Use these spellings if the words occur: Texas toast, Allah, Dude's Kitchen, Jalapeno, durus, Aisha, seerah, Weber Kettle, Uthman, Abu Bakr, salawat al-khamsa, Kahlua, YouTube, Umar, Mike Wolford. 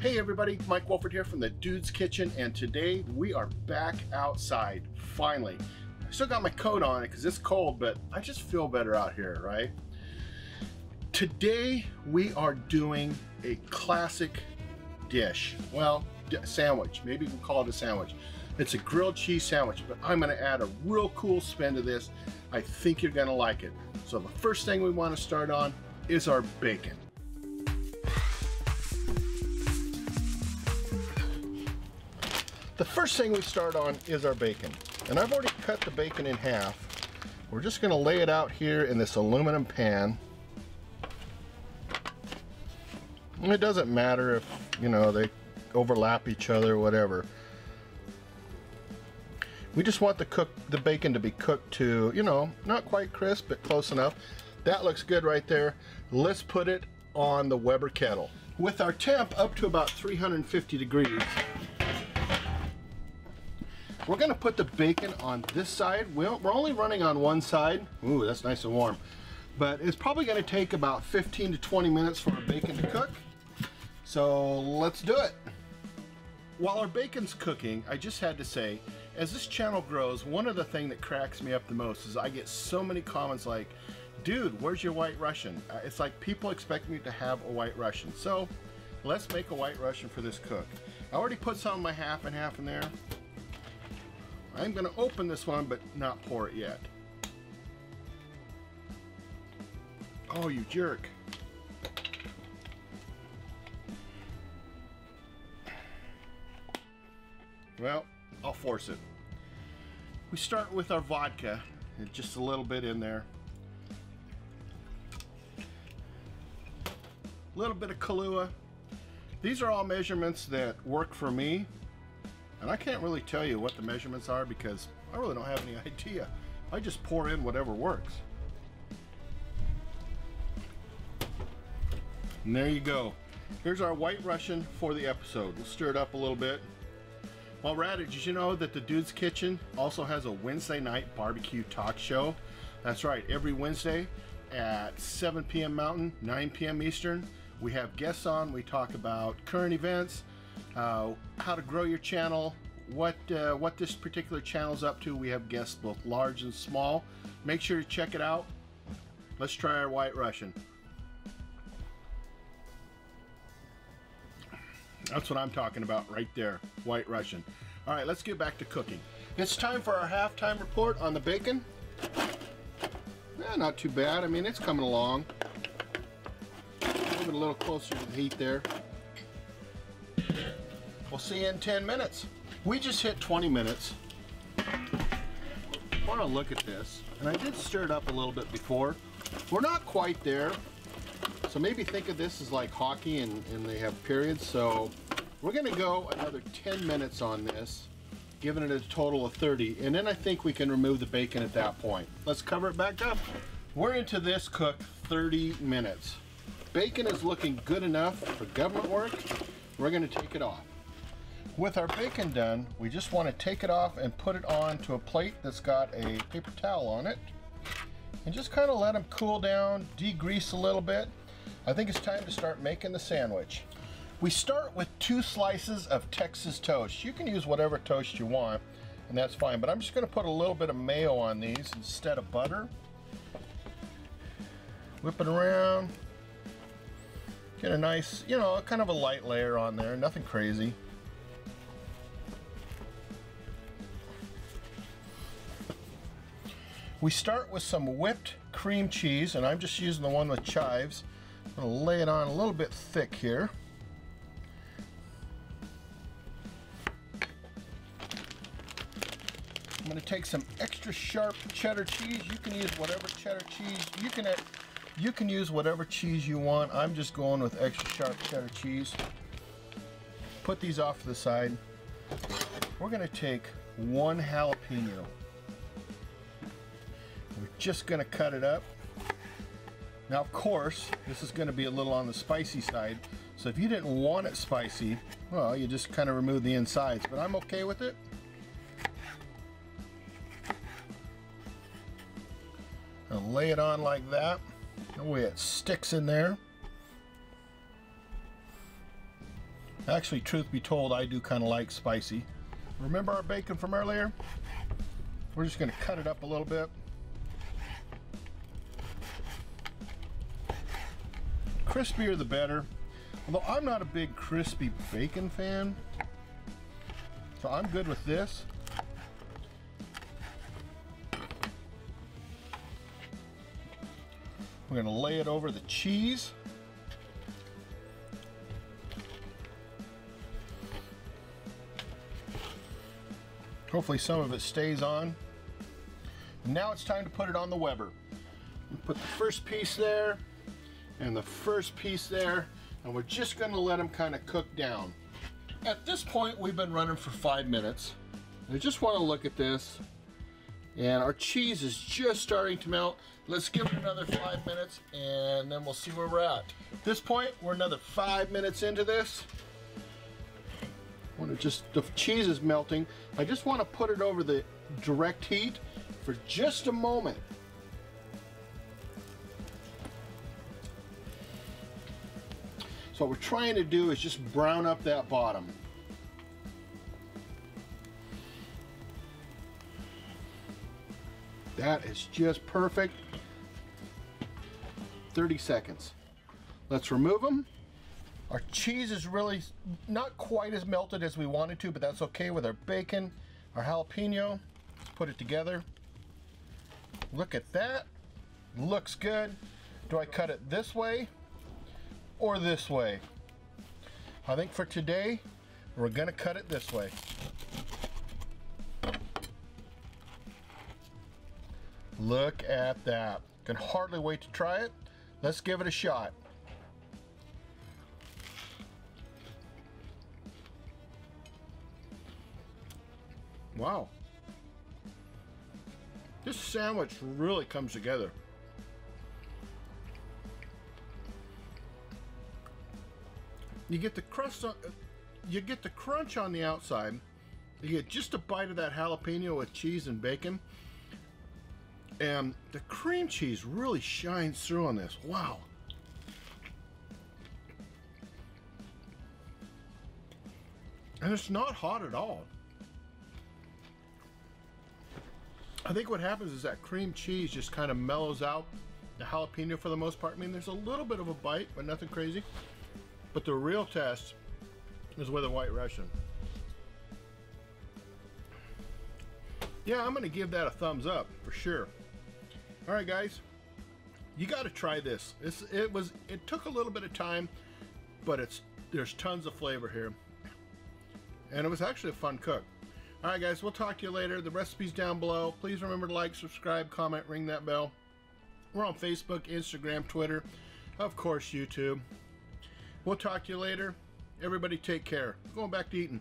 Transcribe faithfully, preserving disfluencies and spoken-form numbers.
Hey everybody, Mike Wolford here from the Dude's Kitchen, and today we are back outside, finally. I still got my coat on because it's cold, but I just feel better out here, right? Today we are doing a classic dish. Well, sandwich, maybe we'll call it a sandwich. It's a grilled cheese sandwich, but I'm gonna add a real cool spin to this. I think you're gonna like it. So the first thing we wanna start on is our bacon. The first thing we start on is our bacon. And I've already cut the bacon in half. We're just gonna lay it out here in this aluminum pan. And it doesn't matter if, you know, they overlap each other or whatever. We just want the cook the bacon to be cooked to, you know, not quite crisp, but close enough. That looks good right there. Let's put it on the Weber kettle. With our temp up to about three hundred fifty degrees, we're gonna put the bacon on this side. We're only running on one side. Ooh, that's nice and warm. But it's probably gonna take about fifteen to twenty minutes for our bacon to cook. So let's do it. While our bacon's cooking, I just had to say, as this channel grows, one of the things that cracks me up the most is I get so many comments like, dude, where's your white Russian? It's like people expect me to have a white Russian. So let's make a white Russian for this cook. I already put some of my half and half in there. I'm gonna open this one, but not pour it yet. Oh, you jerk. Well, I'll force it. We start with our vodka, just a little bit in there. A little bit of Kahlua. These are all measurements that work for me. And I can't really tell you what the measurements are because I really don't have any idea. I just pour in whatever works. And there you go. Here's our white Russian for the episode. We'll stir it up a little bit. While we're at it, did you know that the Dude's Kitchen also has a Wednesday night barbecue talk show? That's right, every Wednesday at seven P M Mountain, nine P M Eastern. We have guests on, we talk about current events, Uh, how to grow your channel, what uh, what this particular channel is up to. We have guests both large and small. Make sure to check it out. Let's try our white Russian. That's what I'm talking about right there, white Russian. All right, let's get back to cooking. It's time for our halftime report on the bacon. Eh, not too bad. I mean, it's coming along. Move it a little closer to the heat there. We'll see you in ten minutes. We just hit twenty minutes. I want to look at this, and I did stir it up a little bit before. We're not quite there, so maybe think of this as like hockey and, and they have periods. So we're going to go another ten minutes on this, giving it a total of thirty, and then I think we can remove the bacon at that point. Let's cover it back up. We're into this cook thirty minutes. Bacon is looking good enough for government work. We're going to take it off. With our bacon done, we just want to take it off and put it onto a plate that's got a paper towel on it, and just kind of let them cool down, degrease a little bit. I think it's time to start making the sandwich. We start with two slices of Texas toast. You can use whatever toast you want, and that's fine, but I'm just going to put a little bit of mayo on these instead of butter. Whip it around. Get a nice, you know, kind of a light layer on there, nothing crazy. We start with some whipped cream cheese, and I'm just using the one with chives. I'm gonna lay it on a little bit thick here. I'm gonna take some extra sharp cheddar cheese. You can use whatever cheddar cheese, you can, you can use whatever cheese you want. I'm just going with extra sharp cheddar cheese. Put these off to the side. We're gonna take one jalapeno. We're just gonna cut it up. Now, of course, this is gonna be a little on the spicy side, so if you didn't want it spicy, well, you just kind of remove the insides, but I'm okay with it. I'll lay it on like that. That way it sticks in there. Actually, truth be told, I do kind of like spicy. Remember our bacon from earlier? We're just going to cut it up a little bit. Crispier the better. Although I'm not a big crispy bacon fan, so I'm good with this. We're going to lay it over the cheese. Hopefully some of it stays on. Now it's time to put it on the Weber. We put the first piece there and the first piece there, and we're just going to let them kind of cook down. At this point, we've been running for five minutes. I just want to look at this, and our cheese is just starting to melt. Let's give it another five minutes, and then we'll see where we're at. At this point, we're another five minutes into this. When it just, the cheese is melting, I just want to put it over the direct heat for just a moment. So what we're trying to do is just brown up that bottom. That is just perfect. thirty seconds. Let's remove them. Our cheese is really not quite as melted as we wanted to, but that's okay with our bacon, our jalapeno. Let's put it together. Look at that. Looks good. Do I cut it this way or this way? I think for today, we're gonna cut it this way. Look at that. Can hardly wait to try it. Let's give it a shot. Wow. This sandwich really comes together. You get the crust on, you get the crunch on the outside. You get just a bite of that jalapeno with cheese and bacon. And the cream cheese really shines through on this. Wow. And it's not hot at all. I think what happens is that cream cheese just kind of mellows out the jalapeno for the most part. I mean, there's a little bit of a bite, but nothing crazy. But the real test is with a White Russian. Yeah, I'm going to give that a thumbs up for sure. All right, guys, you got to try this. It's, it was it took a little bit of time, but it's there's tons of flavor here, and it was actually a fun cook. All right, guys, we'll talk to you later. The recipe's down below. Please remember to like, subscribe, comment, ring that bell. We're on Facebook, Instagram, Twitter, of course, YouTube. We'll talk to you later. Everybody take care. Going back to eating.